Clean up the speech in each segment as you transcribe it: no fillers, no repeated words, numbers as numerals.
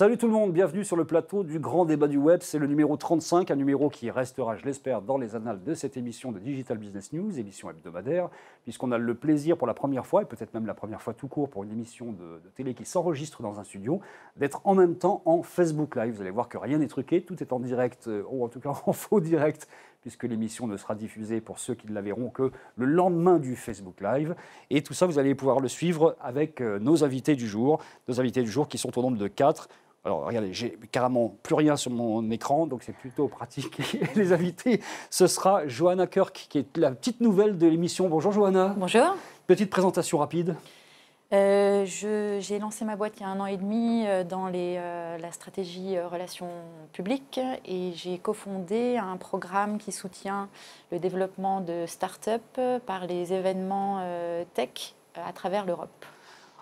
Salut tout le monde, bienvenue sur le plateau du Grand Débat du Web, c'est le numéro 35, un numéro qui restera, je l'espère, dans les annales de cette émission de Digital Business News, émission hebdomadaire, puisqu'on a le plaisir pour la première fois, et peut-être même la première fois tout court pour une émission de télé qui s'enregistre dans un studio, d'être en même temps en Facebook Live. Vous allez voir que rien n'est truqué, tout est en direct, ou en tout cas en faux direct, puisque l'émission ne sera diffusée pour ceux qui ne la verront que le lendemain du Facebook Live. Et tout ça, vous allez pouvoir le suivre avec nos invités du jour, qui sont au nombre de 4. Alors, regardez, j'ai carrément plus rien sur mon écran, donc c'est plutôt pratique. Et les invités, ce sera Joanna Kirk, qui est la petite nouvelle de l'émission. Bonjour Joanna. Bonjour. Petite présentation rapide. J'ai lancé ma boîte il y a 1 an et demi dans la stratégie relations publiques et j'ai cofondé un programme qui soutient le développement de start-up par les événements tech à travers l'Europe.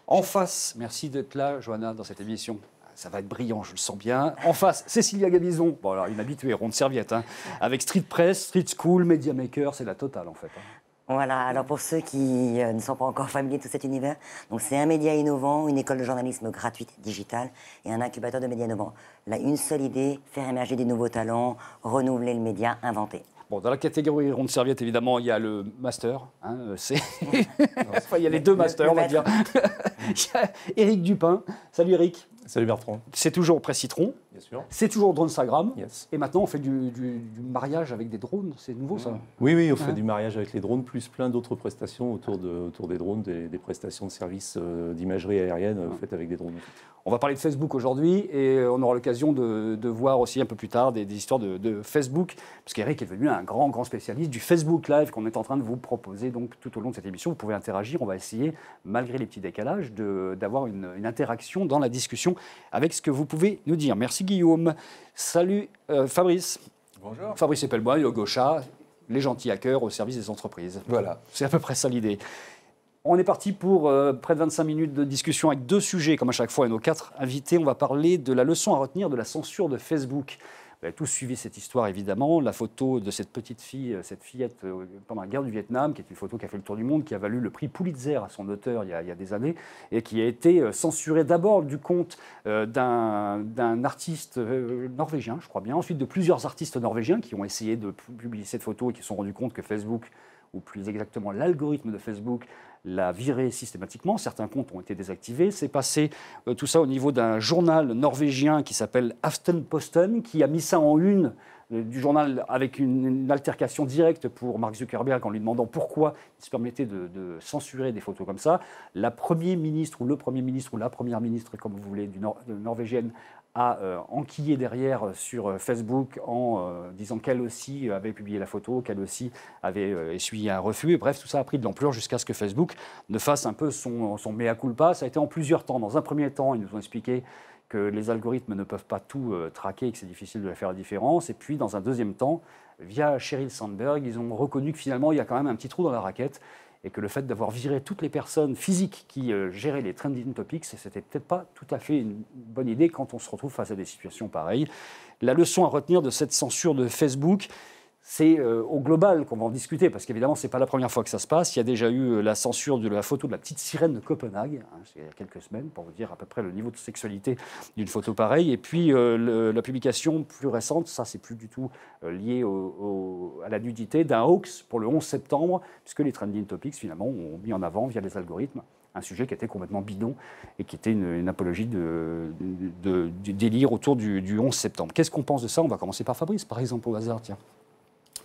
En face, merci d'être là Joanna dans cette émission. Ça va être brillant, je le sens bien. En face, Cécilia Gabizon, bon, alors, une habituée, ronde serviette, hein, avec Street Press, Street School, Media Maker, c'est la totale en fait. Hein. Voilà, alors pour ceux qui ne sont pas encore familiers de tout cet univers, donc c'est un média innovant, une école de journalisme gratuite, digitale, et un incubateur de médias innovants. Là, une seule idée, faire émerger des nouveaux talents, renouveler le média, inventer. Bon, dans la catégorie ronde serviette, évidemment, il y a le master. Hein, enfin, il y a les deux masters, on va dire. Il y a Eric Dupin. Salut Eric. Salut Bertrand. C'est toujours Presse Citron. Bien sûr. C'est toujours Dronesagram. Yes. Et maintenant, on fait du mariage avec des drones. C'est nouveau, ça? Oui, oui, on fait du mariage avec les drones, plus plein d'autres prestations autour des drones, des prestations de services d'imagerie aérienne faites avec des drones. On va parler de Facebook aujourd'hui et on aura l'occasion de voir aussi un peu plus tard des histoires de Facebook, parce qu'Eric est devenu un grand spécialiste du Facebook Live qu'on est en train de vous proposer donc tout au long de cette émission. Vous pouvez interagir, on va essayer, malgré les petits décalages, d'avoir une interaction dans la discussion avec ce que vous pouvez nous dire. Merci Guillaume. Salut Fabrice. Bonjour. Fabrice Epelboin, Yo Gaucha, les gentils hackers au service des entreprises. Voilà. C'est à peu près ça l'idée. On est parti pour près de 25 minutes de discussion avec 2 sujets, comme à chaque fois, et nos 4 invités. On va parler de la leçon à retenir de la censure de Facebook. Vous avez tous suivi cette histoire, évidemment. La photo de cette petite fille, cette fillette pendant la guerre du Vietnam, qui est une photo qui a fait le tour du monde, qui a valu le prix Pulitzer à son auteur il y a des années, et qui a été censurée d'abord du compte d'un artiste norvégien, je crois bien, ensuite de plusieurs artistes norvégiens qui ont essayé de publier cette photo et qui se sont rendus compte que Facebook, ou plus exactement l'algorithme de Facebook, l'a virée systématiquement. Certains comptes ont été désactivés. C'est passé tout ça au niveau d'un journal norvégien qui s'appelle Aftenposten, qui a mis ça en une du journal avec une altercation directe pour Mark Zuckerberg en lui demandant pourquoi il se permettait de censurer des photos comme ça. La première ministre ou le premier ministre ou la première ministre, comme vous voulez, norvégienne, a enquillé derrière sur Facebook en disant qu'elle aussi avait publié la photo, qu'elle aussi avait essuyé un refus. Et bref, tout ça a pris de l'ampleur jusqu'à ce que Facebook ne fasse un peu son mea culpa. Ça a été en plusieurs temps. Dans un premier temps, ils nous ont expliqué que les algorithmes ne peuvent pas tout traquer et que c'est difficile de faire la différence. Et puis, dans un deuxième temps, via Sheryl Sandberg, ils ont reconnu que finalement, il y a quand même un petit trou dans la raquette et que le fait d'avoir viré toutes les personnes physiques qui géraient les trending topics, c'était peut-être pas tout à fait une bonne idée quand on se retrouve face à des situations pareilles. La leçon à retenir de cette censure de Facebook, c'est au global qu'on va en discuter, parce qu'évidemment, ce n'est pas la première fois que ça se passe. Il y a déjà eu la censure de la photo de la petite sirène de Copenhague, hein, il y a quelques semaines, pour vous dire à peu près le niveau de sexualité d'une photo pareille. Et puis, la publication plus récente, ça, c'est plus du tout lié à la nudité, d'un hoax pour le 11 septembre, puisque les trending topics, finalement, ont mis en avant, via les algorithmes, un sujet qui était complètement bidon et qui était une apologie du délire autour du 11 septembre. Qu'est-ce qu'on pense de ça? On va commencer par Fabrice, par exemple, au hasard, tiens.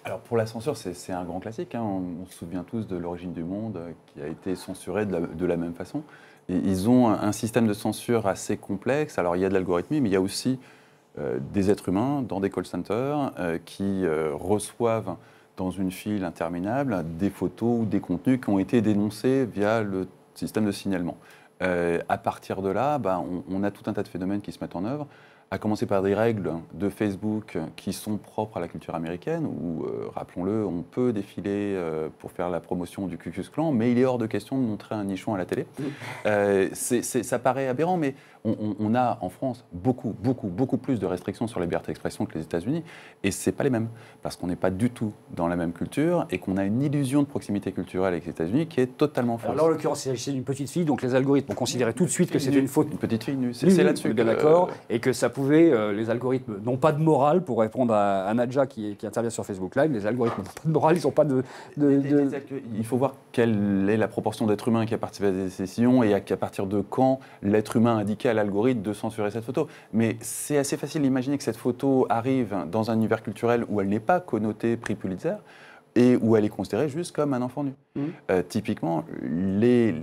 Alors pour la censure, c'est un grand classique. Hein. On se souvient tous de l'origine du monde qui a été censuré de la même façon. Et ils ont un système de censure assez complexe. Alors il y a de l'algorithmie, mais il y a aussi des êtres humains dans des call centers qui reçoivent dans une file interminable des photos ou des contenus qui ont été dénoncés via le système de signalement. À partir de là, bah, on a tout un tas de phénomènes qui se mettent en œuvre. à commencer par des règles de Facebook qui sont propres à la culture américaine, où, rappelons-le, on peut défiler pour faire la promotion du Ku Klux Klan, mais il est hors de question de montrer un nichon à la télé. Ça paraît aberrant, mais on a en France beaucoup plus de restrictions sur la liberté d'expression que les États-Unis, et ce n'est pas les mêmes, parce qu'on n'est pas du tout dans la même culture, et qu'on a une illusion de proximité culturelle avec les États-Unis qui est totalement fausse. Alors en l'occurrence, il s'agissait d'une petite fille, donc les algorithmes ont considéré tout de suite que c'était une faute. Une petite fille nue, c'est là-dessus. D'accord, et que ça pouvait, les algorithmes n'ont pas de morale, pour répondre à Nadja qui intervient sur Facebook Live, les algorithmes n'ont pas de morale, ils n'ont pas de... Il faut voir quelle est la proportion d'êtres humains qui a participé à des décisions et à partir de quand l'être humain indiquait à l'algorithme de censurer cette photo. Mais c'est assez facile d'imaginer que cette photo arrive dans un univers culturel où elle n'est pas connotée prix Pulitzer, et où elle est considérée juste comme un enfant nu. Typiquement, les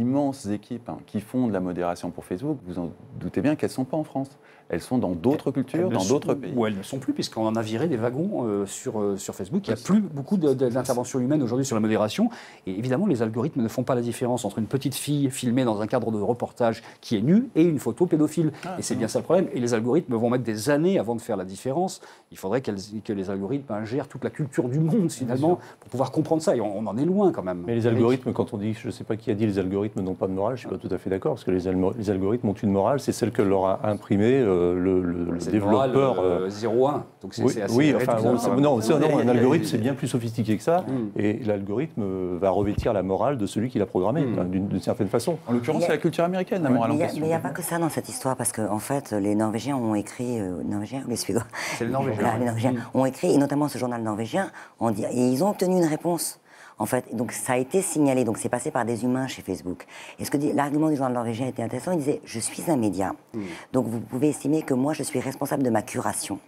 immenses équipes qui font de la modération pour Facebook, vous en doutez bien qu'elles ne sont pas en France. Elles sont dans d'autres cultures, dans d'autres pays. Ou elles ne sont plus, puisqu'on en a viré des wagons sur Facebook. Il n'y a plus beaucoup d'interventions humaines aujourd'hui sur la modération. Et évidemment, les algorithmes ne font pas la différence entre une petite fille filmée dans un cadre de reportage qui est nue et une photo pédophile. Et c'est bien ça le problème. Et les algorithmes vont mettre des années avant de faire la différence. Il faudrait que les algorithmes ingèrent toute la culture du monde, finalement, pour pouvoir comprendre ça. Et on en est loin, quand même. Mais les algorithmes, quand on dit, je ne sais pas qui a dit, les algorithmes n'ont pas de morale, je ne suis pas tout à fait d'accord, parce que les algorithmes ont une morale, c'est celle que leur a imprimée le développeur... 0,1, donc c'est assez... Oui, enfin, non, un algorithme, c'est bien plus sophistiqué que ça, et l'algorithme va revêtir la morale de celui qui l'a programmé, d'une certaine façon. En l'occurrence, c'est la culture américaine, la morale en question. Mais il n'y a pas que ça dans cette histoire, parce qu'en fait, les Norvégiens ont écrit... Norvégiens ou les Suédois ? C'est les Norvégiens. Ont écrit, et notamment ce journal norvégien, et ils ont obtenu une réponse. En fait, donc ça a été signalé, donc c'est passé par des humains chez Facebook. Et ce que dit l'argument du journal norvégien était intéressant, il disait « je suis un média, donc vous pouvez estimer que moi je suis responsable de ma curation ».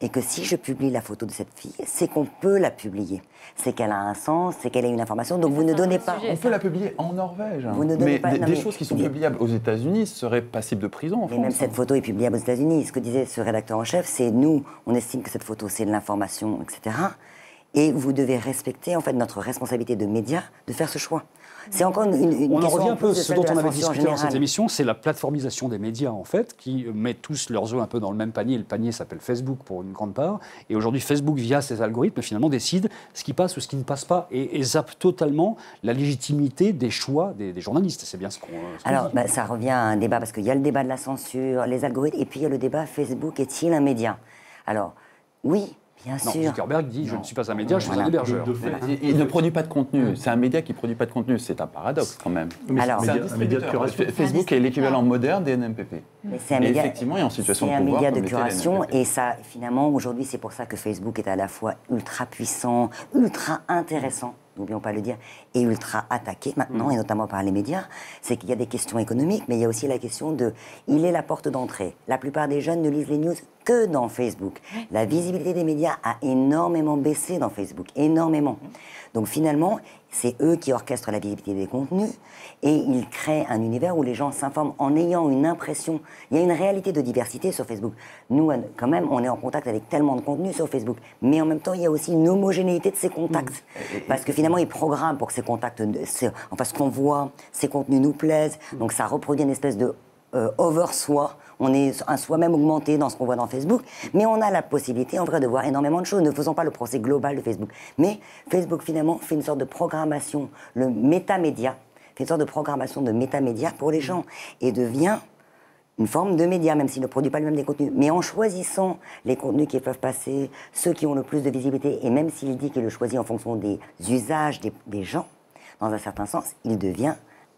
Et que si je publie la photo de cette fille, c'est qu'on peut la publier. C'est qu'elle a un sens, c'est qu'elle a une information, donc vous ne donnez pas... On peut la publier en Norvège. Vous ne donnez pas... Des choses qui sont publiables aux États-Unis seraient passibles de prison en France. Mais même cette photo est publiable aux États-Unis. Ce que disait ce rédacteur en chef, c'est « nous, on estime que cette photo c'est de l'information, etc. » Et vous devez respecter, en fait, notre responsabilité de médias de faire ce choix. C'est encore une on en revient un peu à ce dont on avait discuté dans cette émission, c'est la plateformisation des médias, en fait, qui mettent tous leurs œufs un peu dans le même panier. Le panier s'appelle Facebook, pour une grande part. Et aujourd'hui, Facebook, via ses algorithmes, finalement, décide ce qui passe ou ce qui ne passe pas et zappe totalement la légitimité des choix des journalistes. C'est bien ce qu'on dit. Alors, ça revient à un débat, parce qu'il y a le débat de la censure, les algorithmes, et puis il y a le débat, Facebook est-il un média? Alors, oui... Bien sûr. Non, Zuckerberg dit, je ne suis pas un média, je suis un hébergeur. Il ne produit pas de contenu. C'est un média qui ne produit pas de contenu. C'est un paradoxe quand même. Alors, un média de curation. Facebook est l'équivalent moderne des NMPP. Mais c'est un média, effectivement, et en situation de pouvoir, média de curation. Et ça, finalement, aujourd'hui, c'est pour ça que Facebook est à la fois ultra puissant, ultra intéressant, n'oublions pas le dire, et ultra attaqué maintenant, et notamment par les médias. C'est qu'il y a des questions économiques, mais il y a aussi la question de... Il est la porte d'entrée. La plupart des jeunes ne lisent les news que dans Facebook. La visibilité des médias a énormément baissé dans Facebook, énormément. Donc finalement, c'est eux qui orchestrent la visibilité des contenus et ils créent un univers où les gens s'informent en ayant une impression. Il y a une réalité de diversité sur Facebook. Nous, quand même, on est en contact avec tellement de contenus sur Facebook. Mais en même temps, il y a aussi une homogénéité de ces contacts. Parce que finalement, ils programment pour que ces contacts, enfin ce qu'on voit, ces contenus nous plaisent. Donc ça reproduit une espèce de over-soi. On est un soi-même augmenté dans ce qu'on voit dans Facebook, mais on a la possibilité en vrai de voir énormément de choses, ne faisons pas le procès global de Facebook. Mais Facebook finalement fait une sorte de programmation, le métamédia, fait une sorte de programmation de métamédia pour les gens et devient une forme de média, même s'il ne produit pas lui-même des contenus. Mais en choisissant les contenus qui peuvent passer, ceux qui ont le plus de visibilité, et même s'il dit qu'il le choisit en fonction des usages des gens, dans un certain sens, il devient...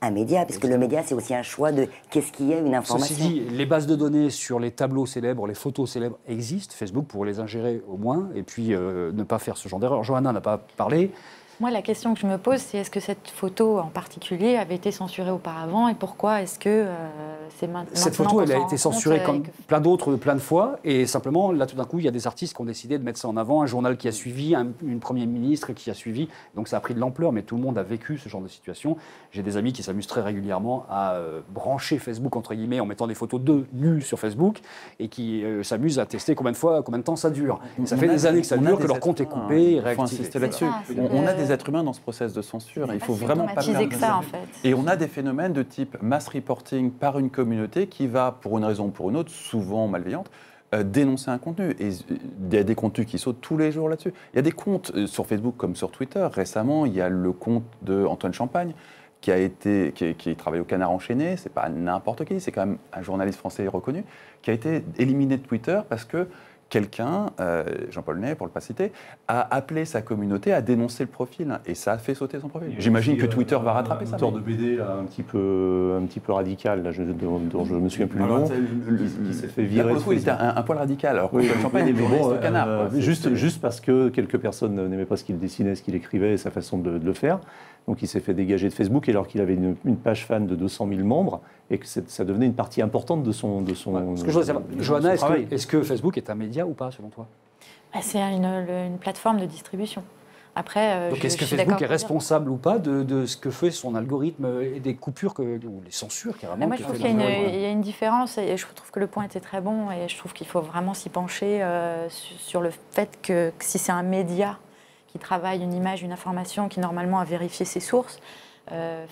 un média, puisque le média, c'est aussi un choix de qu'est-ce qu'il y a, une information. Ceci dit, les bases de données sur les tableaux célèbres, les photos célèbres existent, Facebook pour les ingérer au moins, et puis ne pas faire ce genre d'erreur. Johanna n'a pas parlé. Moi, la question que je me pose, c'est est-ce que cette photo en particulier avait été censurée auparavant et pourquoi est-ce que c'est maintenant... Cette photo, elle a été censurée comme plein d'autres, plein de fois, et simplement, là, tout d'un coup, il y a des artistes qui ont décidé de mettre ça en avant, un journal qui a suivi, une première ministre qui a suivi, donc ça a pris de l'ampleur, mais tout le monde a vécu ce genre de situation. J'ai des amis qui s'amusent très régulièrement à brancher Facebook, entre guillemets, en mettant des photos d'eux nus sur Facebook, et qui s'amusent à tester combien de fois, combien de temps ça dure. Et ça fait des années que ça dure, que leur compte est coupé, réactivé. On a des êtres humains dans ce process de censure. Il faut vraiment pas perdre ça, en fait. Et on a des phénomènes de type mass reporting par une communauté qui va, pour une raison ou pour une autre, souvent malveillante, dénoncer un contenu. Et il y a des contenus qui sautent tous les jours là-dessus. Il y a des comptes sur Facebook comme sur Twitter. Récemment, il y a le compte d'Antoine Champagne qui travaille au Canard Enchaîné. C'est pas n'importe qui, c'est quand même un journaliste français reconnu, qui a été éliminé de Twitter parce que quelqu'un, Jean-Paul Ney pour ne pas citer, a appelé sa communauté à dénoncer le profil et ça a fait sauter son profil. J'imagine que Twitter va rattraper ça. Un auteur de BD là, un petit peu radical, là, dont je ne me souviens plus le nom, qui s'est fait virer. Il était un poil radical, alors oui, Champagne est bon, au Canard. Juste parce que quelques personnes n'aimaient pas ce qu'il dessinait, ce qu'il écrivait et sa façon de le faire. Donc il s'est fait dégager de Facebook alors qu'il avait une page fan de 200 000 membres et que ça devenait une partie importante de son travail. Ce que je voudrais savoir, Joanna, est-ce que Facebook est un média ou pas selon toi? Bah, c'est une plateforme de distribution. Après, donc est-ce que Facebook est responsable ou pas de ce que fait son algorithme et des coupures, ou les censures carrément? Moi je trouve qu'il y a une différence et je trouve que le point était très bon et je trouve qu'il faut vraiment s'y pencher sur le fait que si c'est un média qui travaille une image, une information, qui normalement a vérifié ses sources,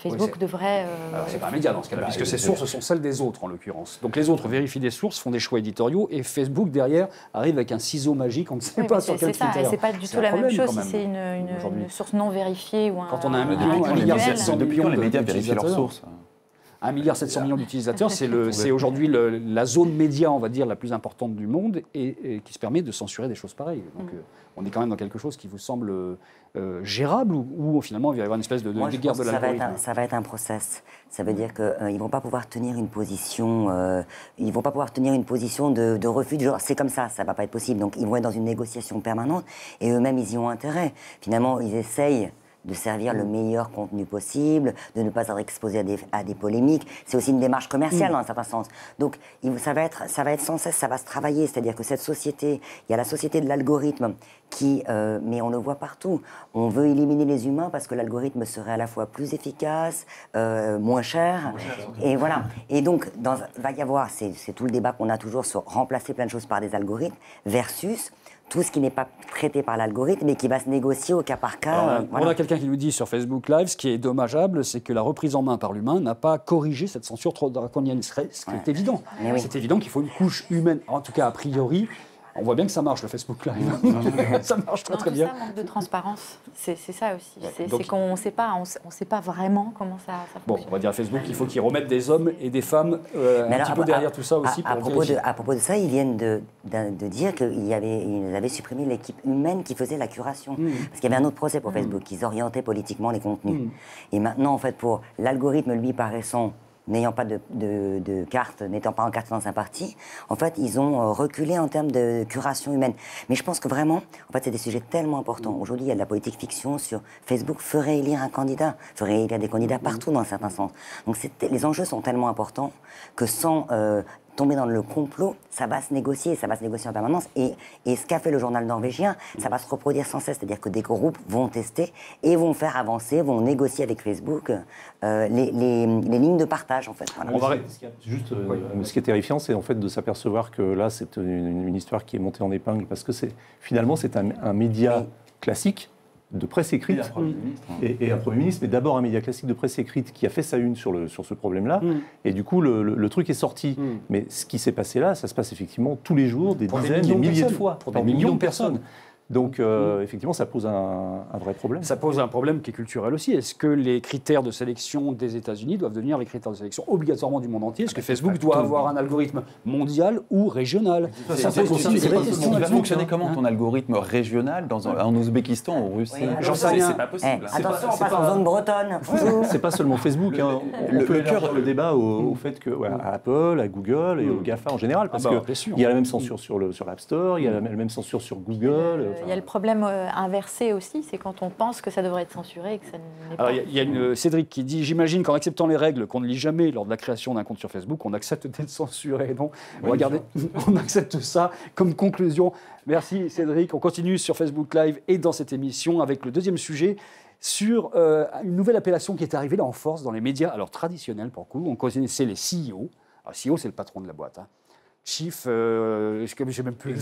Facebook devrait... c'est pas un média dans ce cas-là, puisque ses sources sont celles des autres en l'occurrence. Donc les autres vérifient des sources, font des choix éditoriaux, et Facebook derrière arrive avec un ciseau magique, on ne sait pas sur quel critère. C'est ça, et c'est pas du tout la même chose si c'est une source non vérifiée ou un... Quand on a un milliard 700 millions de médias vérifient leurs sources. 1,7 milliard d'utilisateurs, c'est aujourd'hui la zone média, on va dire, la plus importante du monde et qui se permet de censurer des choses pareilles. Donc, on est quand même dans quelque chose qui vous semble gérable ou finalement il va y avoir une espèce de guerre de l'algorithme. Ça va être un process. Ça veut dire qu'ils ne vont pas pouvoir tenir une position. Ils vont pas pouvoir tenir une position de refus du genre. C'est comme ça va pas être possible. Donc, ils vont être dans une négociation permanente et eux-mêmes ils y ont intérêt. Finalement, ils essayent de servir le meilleur contenu possible, de ne pas être exposé à des polémiques. C'est aussi une démarche commerciale dans un certain sens. Donc ça va être sans cesse, ça va se travailler. C'est-à-dire que cette société, il y a la société de l'algorithme qui, mais on le voit partout, on veut éliminer les humains parce que l'algorithme serait à la fois plus efficace, moins cher. Et voilà. Et donc va y avoir, c'est tout le débat qu'on a toujours sur remplacer plein de choses par des algorithmes versus tout ce qui n'est pas traité par l'algorithme et qui va se négocier au cas par cas. Alors, on a quelqu'un qui nous dit sur Facebook Live, ce qui est dommageable, c'est que la reprise en main par l'humain n'a pas corrigé cette censure trop draconienne, ce qui est évident. C'est évident qu'il faut une couche humaine, en tout cas a priori. On voit bien que ça marche, le Facebook Live. Ça marche très bien. C'est ça, manque de transparence. C'est ça aussi. C'est qu'on ne sait pas vraiment comment ça fonctionne. Bon, on va dire à Facebook qu'il faut qu'ils remettent des hommes et des femmes un petit peu derrière tout ça aussi. À propos de ça, ils viennent de dire qu'ils avaient supprimé l'équipe humaine qui faisait la curation. Parce qu'il y avait un autre procès pour Facebook. Ils orientaient politiquement les contenus. Et maintenant, en fait, pour l'algorithme, lui, paraissant... n'ayant pas de carte, n'étant pas en carte dans un parti, en fait, ils ont reculé en termes de curation humaine. Mais je pense que vraiment, en fait, c'est des sujets tellement importants. Aujourd'hui, il y a de la politique fiction sur Facebook, ferait élire un candidat, ferait élire des candidats partout dans un certain sens. Donc les enjeux sont tellement importants que sans tomber dans le complot, ça va se négocier en permanence. Et ce qu'a fait le journal norvégien, ça va se reproduire sans cesse. C'est-à-dire que des groupes vont tester et vont faire avancer, vont négocier avec Facebook les lignes de partage, en fait. Voilà. Ce qui est terrifiant, c'est en fait de s'apercevoir que là, c'est une histoire qui est montée en épingle parce que finalement, c'est un média classique de presse écrite et un Premier ministre, mais d'abord un média classique de presse écrite qui a fait sa une sur ce problème-là. Et du coup, le truc est sorti. Mais ce qui s'est passé là, ça se passe effectivement tous les jours, des dizaines, des milliers de fois, pour des millions de personnes. Donc, effectivement, ça pose un vrai problème. Ça pose un problème qui est culturel aussi. Est-ce que les critères de sélection des États-Unis doivent devenir les critères de sélection obligatoirement du monde entier? Est-ce que Facebook doit avoir un algorithme mondial ou régional? Ça pose aussi des questions. Il va fonctionner comment ton algorithme régional en Ouzbékistan, en Russie? J'en sais rien. C'est pas possible. Attention, on passe en zone bretonne. C'est pas seulement Facebook. On peut élargir le débat au fait que à Apple, à Google et au GAFA en général, parce qu'il y a la même censure sur l'App Store, il y a la même censure sur Google. Il y a le problème inversé aussi, c'est quand on pense que ça devrait être censuré et que ça n'est pas. Alors, il y a Cédric qui dit « J'imagine qu'en acceptant les règles qu'on ne lit jamais lors de la création d'un compte sur Facebook, on accepte d'être censuré. » Non, oui, regardez, on accepte ça comme conclusion. Merci Cédric. On continue sur Facebook Live et dans cette émission avec le deuxième sujet sur une nouvelle appellation qui est arrivée là en force dans les médias. Alors traditionnels pour le coup, on connaissait les CEO. Alors CEO, c'est le patron de la boîte, hein. Chief, je ne sais même plus.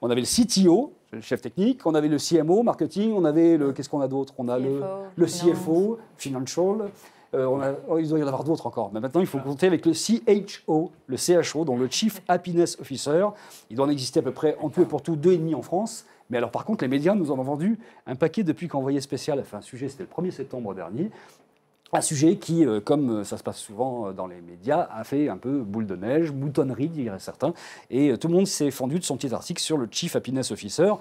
On avait le CTO, le chef technique, on avait le CMO, marketing, on avait le. Qu'est-ce qu'on a d'autre? On a le CFO, financial. Ils doivent y en avoir d'autres encore. Mais maintenant, il faut compter avec le CHO, le CHO, dont le Chief Happiness Officer. Il doit en exister à peu près, en tout et pour tout, 2,5 en France. Mais alors, par contre, les médias nous en ont vendu un paquet depuis qu'Envoyé spécial a fait un sujet, c'était le 1er septembre dernier. Un sujet qui, comme ça se passe souvent dans les médias, a fait un peu boule de neige, moutonnerie, diraient certains. Et tout le monde s'est fendu de son petit article sur le Chief Happiness Officer.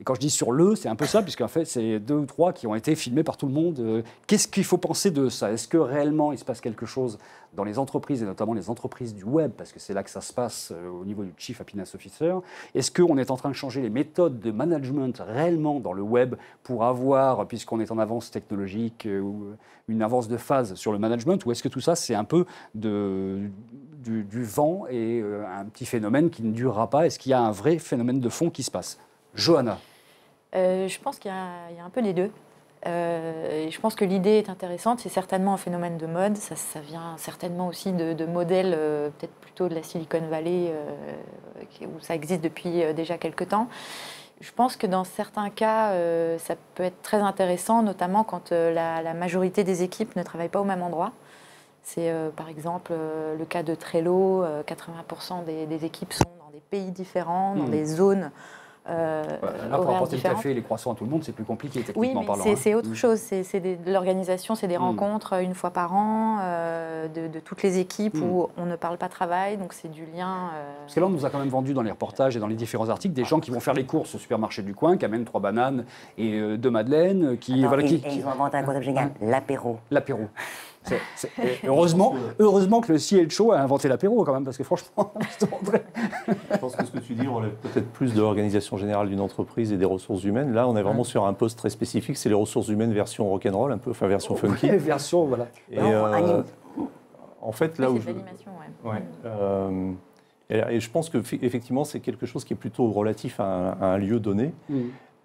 Et quand je dis sur le, c'est un peu ça, puisqu'en fait, c'est 2 ou 3 qui ont été filmés par tout le monde. Qu'est-ce qu'il faut penser de ça? Est-ce que réellement il se passe quelque chose dans les entreprises, et notamment les entreprises du web, parce que c'est là que ça se passe au niveau du Chief Happiness Officer? Est-ce qu'on est en train de changer les méthodes de management réellement dans le web pour avoir, puisqu'on est en avance technologique, ou une avance de phase sur le management? Ou est-ce que tout ça, c'est un peu du vent et un petit phénomène qui ne durera pas? Est-ce qu'il y a un vrai phénomène de fond qui se passe? Johanna. Je pense qu'il y a un peu les deux. Et je pense que l'idée est intéressante. C'est certainement un phénomène de mode. Ça vient certainement aussi de modèles, peut-être plutôt de la Silicon Valley, où ça existe depuis déjà quelques temps. Je pense que dans certains cas, ça peut être très intéressant, notamment quand la majorité des équipes ne travaillent pas au même endroit. C'est par exemple le cas de Trello. 80% des équipes sont dans des pays différents, dans des zones. Là, pour apporter le café et les croissants à tout le monde, c'est plus compliqué techniquement parlant. Oui, mais c'est autre chose. C'est de l'organisation, c'est des rencontres une fois par an de toutes les équipes où on ne parle pas travail, donc c'est du lien. Parce que là, on nous a quand même vendu dans les reportages et dans les différents articles des gens qui vont faire les courses au supermarché du coin, qui amènent 3 bananes et 2 madeleines. Et ils vont inventer un concept génial, l'apéro. L'apéro. Heureusement que le CHO a inventé l'apéro quand même, parce que franchement, je pense que ce que tu dis relève peut-être plus de l'organisation générale d'une entreprise et des ressources humaines. Là, on est vraiment sur un poste très spécifique, c'est les ressources humaines version rock'n'roll, un peu, enfin version funky. Version, voilà. Et, en fait, là où et je pense que effectivement, c'est quelque chose qui est plutôt relatif à un lieu donné.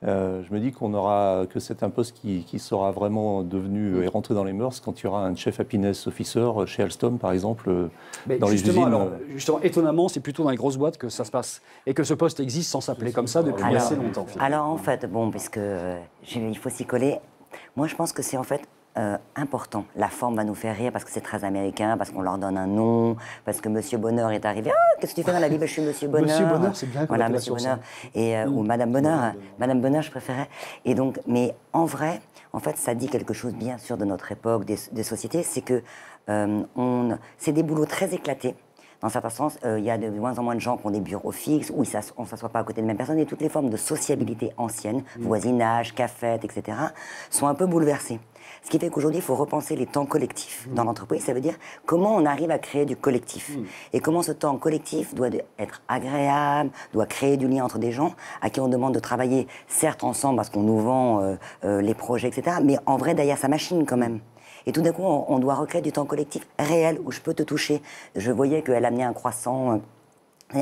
Je me dis que c'est un poste qui sera vraiment devenu et rentré dans les mœurs quand il y aura un Chief Happiness Officer chez Alstom, par exemple, dans les usines. Alors, justement, étonnamment, c'est plutôt dans les grosses boîtes que ça se passe et que ce poste existe sans s'appeler comme ça depuis assez longtemps. Alors, en fait, bon, parce que il faut s'y coller, moi, je pense que c'est en fait important. La forme va nous faire rire parce que c'est très américain, parce qu'on leur donne un nom, parce que Monsieur Bonheur est arrivé. Ah, qu'est-ce que tu fais dans la vie? Je suis Monsieur Bonheur. Monsieur Bonheur, c'est bien. Voilà, Monsieur Bonheur. Et, ou Madame Bonheur. Madame Bonheur, je préférais. Et donc, mais en vrai, en fait, ça dit quelque chose, bien sûr, de notre époque, des sociétés. C'est que c'est des boulots très éclatés. Dans certains sens, il y a de moins en moins de gens qui ont des bureaux fixes, où on ne s'assoit pas à côté de la même personne, et toutes les formes de sociabilité anciennes, voisinage, café, etc., sont un peu bouleversées. Ce qui fait qu'aujourd'hui, il faut repenser les temps collectifs dans l'entreprise. Ça veut dire comment on arrive à créer du collectif. Et comment ce temps collectif doit être agréable, doit créer du lien entre des gens à qui on demande de travailler, certes ensemble parce qu'on nous vend les projets, etc. Mais en vrai, derrière sa machine quand même. Et tout d'un coup, on doit recréer du temps collectif réel où je peux te toucher. Je voyais qu'elle amenait un croissant.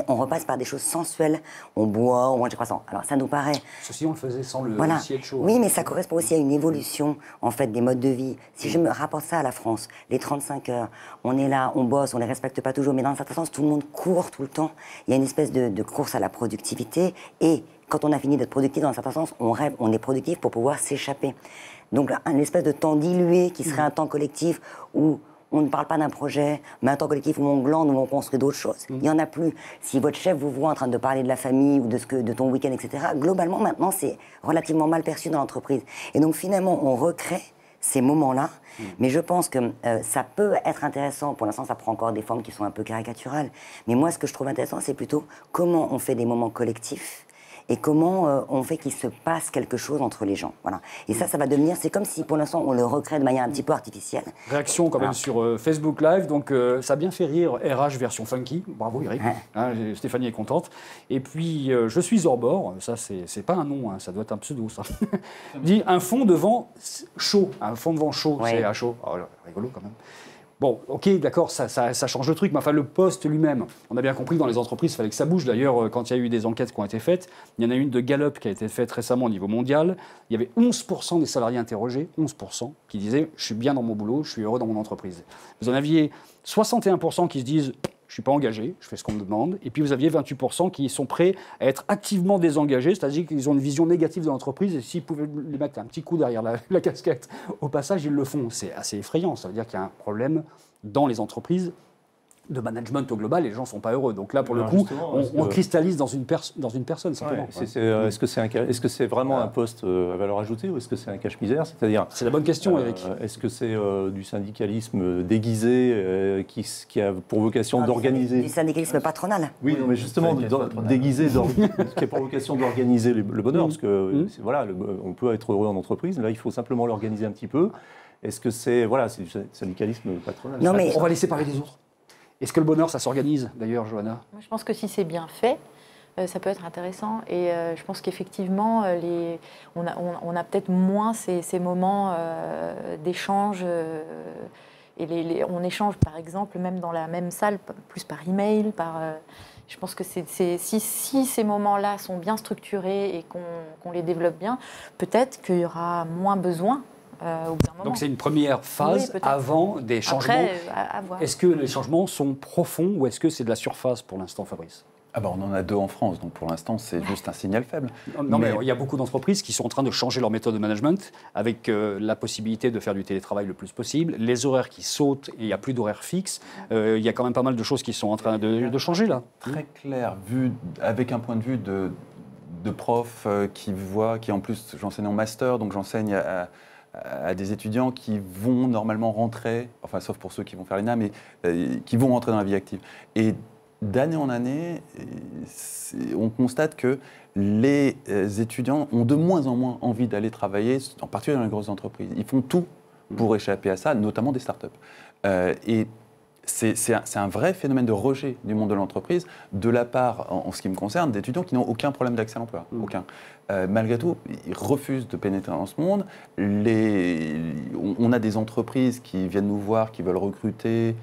On repasse par des choses sensuelles. On boit, on mange des croissants. Alors ça nous paraît... Ceci, on le faisait sans le CHO. Oui, mais ça correspond aussi à une évolution, en fait, des modes de vie. Si je me rapporte ça à la France, les 35 heures, on est là, on bosse, on les respecte pas toujours, mais dans un certain sens, tout le monde court tout le temps. Il y a une espèce de course à la productivité. Et quand on a fini d'être productif, dans un certain sens, on rêve, on est productif pour pouvoir s'échapper. Donc, un espèce de temps dilué qui serait un temps collectif où... on ne parle pas d'un projet, mais un temps collectif où on glande, où on construit d'autres choses. Il n'y en a plus. Si votre chef vous voit en train de parler de la famille ou de ton week-end, etc., globalement, maintenant, c'est relativement mal perçu dans l'entreprise. Et donc, finalement, on recrée ces moments-là. Mais je pense que ça peut être intéressant. Pour l'instant, ça prend encore des formes qui sont un peu caricaturales. Mais moi, ce que je trouve intéressant, c'est plutôt comment on fait des moments collectifs et comment on fait qu'il se passe quelque chose entre les gens. Voilà. Et ça va devenir... C'est comme si, pour l'instant, on le recrée de manière un petit peu artificielle. Réaction quand même sur Facebook Live. Donc, ça a bien fait rire RH version funky. Bravo, Eric. Hein, Stéphanie est contente. Et puis, je suis hors bord. Ça, c'est pas un nom. Hein. Ça doit être un pseudo, ça. Dit un fond de vent chaud. Un fond de vent chaud, ouais. C'est chaud. Oh, rigolo, quand même. Bon, ok, d'accord, ça change le truc, mais enfin, le poste lui-même, on a bien compris que dans les entreprises, il fallait que ça bouge. D'ailleurs, quand il y a eu des enquêtes qui ont été faites, il y en a une de Gallup qui a été faite récemment au niveau mondial. Il y avait 11% des salariés interrogés, 11%, qui disaient « je suis bien dans mon boulot, je suis heureux dans mon entreprise ». Vous en aviez 61% qui se disent « je ne suis pas engagé, je fais ce qu'on me demande. Et puis vous aviez 28% qui sont prêts à être activement désengagés, c'est-à-dire qu'ils ont une vision négative de l'entreprise et s'ils pouvaient lui mettre un petit coup derrière la casquette, au passage, ils le font. C'est assez effrayant, ça veut dire qu'il y a un problème dans les entreprises de management au global, les gens ne sont pas heureux. Donc là, pour le coup, on cristallise dans une personne, simplement. Ouais, est-ce que c'est vraiment un poste à valeur ajoutée ou est-ce que c'est un cache-misère? C'est-à-dire, c'est la bonne question, Eric. Est-ce que c'est du syndicalisme déguisé qui a pour vocation d'organiser... Du syndicalisme patronal. Oui, non, mais justement, déguisé, qui a pour vocation d'organiser le bonheur. Parce que, voilà, on peut être heureux en entreprise, mais là, il faut simplement l'organiser un petit peu. Est-ce que c'est... Voilà, c'est du syndicalisme patronal. Non, mais on va laisser parler les autres. Est-ce que le bonheur, ça s'organise, d'ailleurs, Joanna? Moi, je pense que si c'est bien fait, ça peut être intéressant. Et je pense qu'effectivement, on a peut-être moins ces moments d'échange. Et on échange, par exemple, même dans la même salle, plus par email. Je pense que si ces moments-là sont bien structurés et qu'on les développe bien, peut-être qu'il y aura moins besoin. Au bout d'un moment. Donc c'est une première phase avant des changements. Est-ce que les changements sont profonds ou est-ce que c'est de la surface pour l'instant, Fabrice? Ah ben, on en a 2 en France, donc pour l'instant c'est juste un signal faible. Non mais il y a beaucoup d'entreprises qui sont en train de changer leur méthode de management avec la possibilité de faire du télétravail le plus possible, les horaires qui sautent, il n'y a plus d'horaires fixes, il y a quand même pas mal de choses qui sont en train de changer là. Très clair, vu avec un point de vue de prof qui en plus j'enseigne en master, donc j'enseigne à des étudiants qui vont normalement rentrer, enfin sauf pour ceux qui vont faire l'ENA, mais qui vont rentrer dans la vie active. Et d'année en année, on constate que les étudiants ont de moins en moins envie d'aller travailler, en particulier dans les grosses entreprises. Ils font tout pour échapper à ça, notamment des startups. Et c'est un vrai phénomène de rejet du monde de l'entreprise, de la part, en ce qui me concerne, d'étudiants qui n'ont aucun problème d'accès à l'emploi, aucun. Malgré tout, ils refusent de pénétrer dans ce monde. On a des entreprises qui viennent nous voir, qui veulent recruter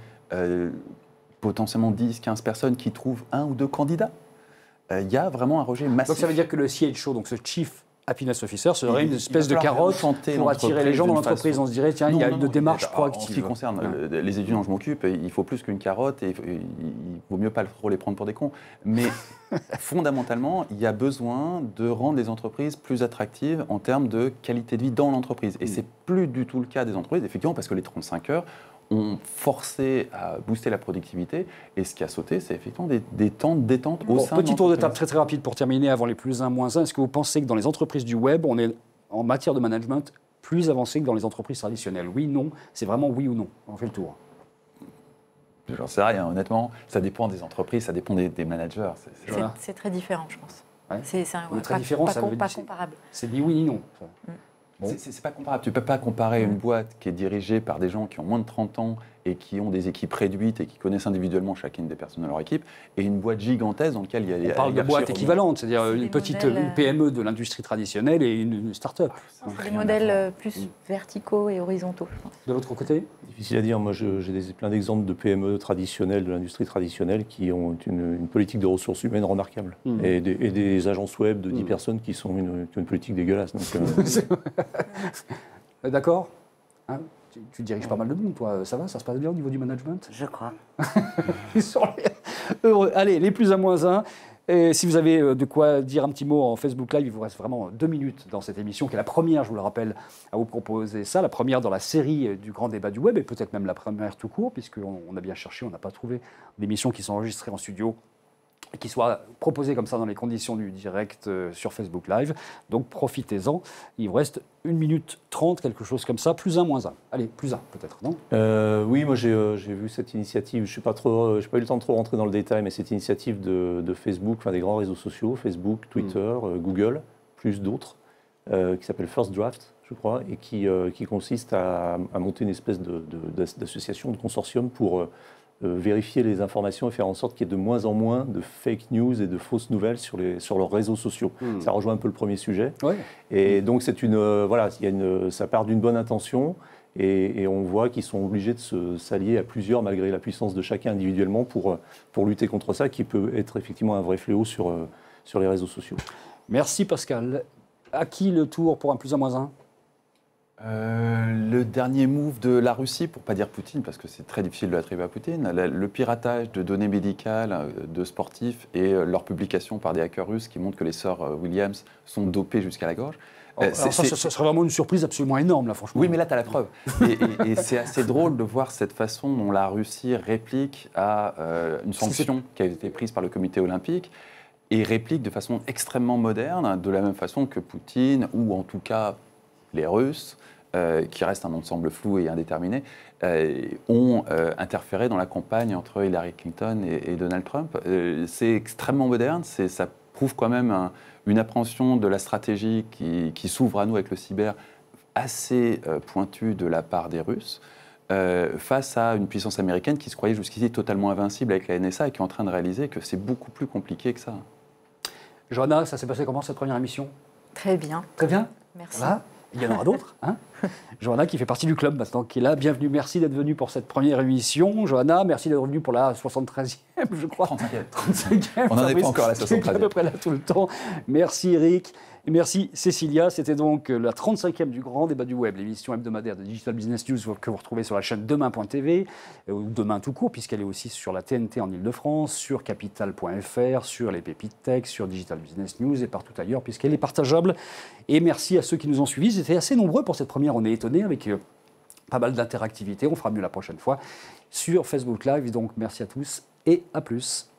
potentiellement 10, 15 personnes, qui trouvent 1 ou 2 candidats. Il y a vraiment un rejet massif. Donc ça veut dire que le CHO, donc ce Chief Happiness Officer, serait une espèce de carotte pour attirer les gens dans l'entreprise. On se dirait, tiens, il y a une démarche proactive. En ce qui concerne les étudiants, je m'occupe, il faut plus qu'une carotte et il vaut mieux pas trop les prendre pour des cons. Mais fondamentalement, il y a besoin de rendre les entreprises plus attractives en termes de qualité de vie dans l'entreprise. Et c'est plus du tout le cas des entreprises, effectivement, parce que les 35 heures ont forcé à booster la productivité. Et ce qui a sauté, c'est effectivement des temps de détente au sein de l'entreprise. Petit tour de table très rapide pour terminer, avant les plus 1, moins 1. Est-ce que vous pensez que dans les entreprises du web, on est en matière de management plus avancé que dans les entreprises traditionnelles? Oui, non. C'est vraiment oui ou non. On fait le tour. J'en sais rien, honnêtement. Ça dépend des entreprises, ça dépend des managers. C'est très différent, je pense. Ouais. C'est très différent, pas comparable. C'est ni oui ni non. Bon. C'est pas comparable. Tu peux pas comparer une boîte qui est dirigée par des gens qui ont moins de 30 ans et qui ont des équipes réduites et qui connaissent individuellement chacune des personnes de leur équipe et une boîte gigantesque dans laquelle il y a... On parle de boîtes équivalentes, c'est-à-dire une petite PME de l'industrie traditionnelle et une start-up. C'est des modèles plus verticaux et horizontaux, je pense. De l'autre côté? Difficile à dire. Moi, j'ai plein d'exemples de PME traditionnelles, de l'industrie traditionnelle, qui ont une politique de ressources humaines remarquable. Et des agences web de 10 personnes qui ont une politique dégueulasse. D'accord. Tu diriges pas mal de monde, toi. Ça va, ça se passe bien au niveau du management? Je crois. Allez, les plus 1, moins 1. Et si vous avez de quoi dire un petit mot en Facebook Live, il vous reste vraiment 2 minutes dans cette émission, qui est la première, je vous le rappelle, à vous proposer ça, la première dans la série du Grand Débat du Web, et peut-être même la première tout court, puisqu'on a bien cherché, on n'a pas trouvé d'émission qui s'enregistrait en studio et qui soit proposée comme ça dans les conditions du direct sur Facebook Live. Donc profitez-en. Il vous reste 1 minute 30, quelque chose comme ça, plus 1, moins 1. Allez, plus 1 peut-être, non? Oui, moi j'ai vu cette initiative, je n'ai pas eu le temps de trop rentrer dans le détail, mais cette initiative de Facebook, enfin des grands réseaux sociaux, Facebook, Twitter, Google, plus d'autres, qui s'appelle First Draft, je crois, et qui consiste à monter une espèce d'association, de consortium pour... vérifier les informations et faire en sorte qu'il y ait de moins en moins de fake news et de fausses nouvelles sur leurs réseaux sociaux. Ça rejoint un peu le premier sujet. Ouais. Et donc, c'est voilà, ça part d'une bonne intention et on voit qu'ils sont obligés de s'allier à plusieurs malgré la puissance de chacun individuellement pour lutter contre ça, qui peut être effectivement un vrai fléau sur les réseaux sociaux. Merci Pascal. À qui le tour pour un plus 1, moins 1 ? Le dernier move de la Russie, pour ne pas dire Poutine, parce que c'est très difficile de l'attribuer à Poutine, le piratage de données médicales de sportifs et leur publication par des hackers russes qui montrent que les sœurs Williams sont dopées jusqu'à la gorge. Alors ça serait vraiment une surprise absolument énorme, là, franchement. Oui, mais là, tu as la preuve. Et c'est assez drôle de voir cette façon dont la Russie réplique à une sanction qui a été prise par le comité olympique et réplique de façon extrêmement moderne, de la même façon que Poutine, ou en tout cas les Russes, qui reste un ensemble flou et indéterminé, ont interféré dans la campagne entre Hillary Clinton et Donald Trump. C'est extrêmement moderne, ça prouve quand même une appréhension de la stratégie qui s'ouvre à nous avec le cyber assez pointue de la part des Russes, face à une puissance américaine qui se croyait jusqu'ici totalement invincible avec la NSA et qui est en train de réaliser que c'est beaucoup plus compliqué que ça. Joanna, ça s'est passé comment cette première émission? Très bien. Très bien. Merci. Voilà. Il y en aura d'autres, hein. Joanna qui fait partie du club maintenant, qui est là. Bienvenue, merci d'être venue pour cette première émission. Joanna, merci d'être venue pour la 73e, je crois. 35e. On n'en est pas encore à la 73e. À peu près là tout le temps. Merci Eric. Et merci Cécilia. C'était donc la 35e du Grand Débat du Web, l'émission hebdomadaire de Digital Business News que vous retrouvez sur la chaîne Demain.tv, ou Demain tout court, puisqu'elle est aussi sur la TNT en Ile-de-France, sur Capital.fr, sur les Pépites Tech, sur Digital Business News et partout ailleurs, puisqu'elle est partageable. Et merci à ceux qui nous ont suivis. Ils étaient assez nombreux pour cette première. On est étonnés avec pas mal d'interactivité. On fera mieux la prochaine fois sur Facebook Live. Donc merci à tous et à plus.